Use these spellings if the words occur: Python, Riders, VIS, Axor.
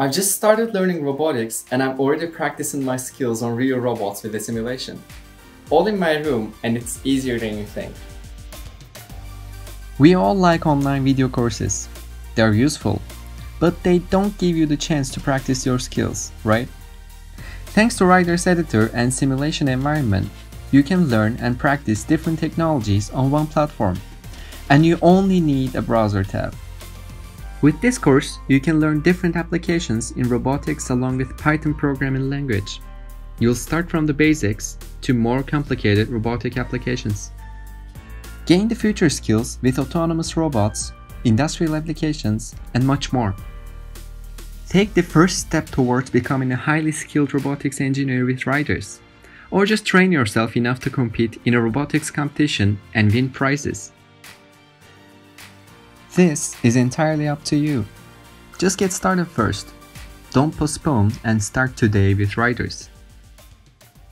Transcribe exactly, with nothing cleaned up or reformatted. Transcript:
I've just started learning robotics and I'm already practicing my skills on real robots with a simulation. All in my room, and it's easier than you think. We all like online video courses. They're useful, but they don't give you the chance to practice your skills, right? Thanks to Riders editor and simulation environment, you can learn and practice different technologies on one platform, and you only need a browser tab. With this course, you can learn different applications in robotics along with Python programming language. You'll start from the basics to more complicated robotic applications. Gain the future skills with autonomous robots, industrial applications, and much more. Take the first step towards becoming a highly skilled robotics engineer with Riders, or just train yourself enough to compete in a robotics competition and win prizes. This is entirely up to you. Just get started first. Don't postpone and start today with Riders.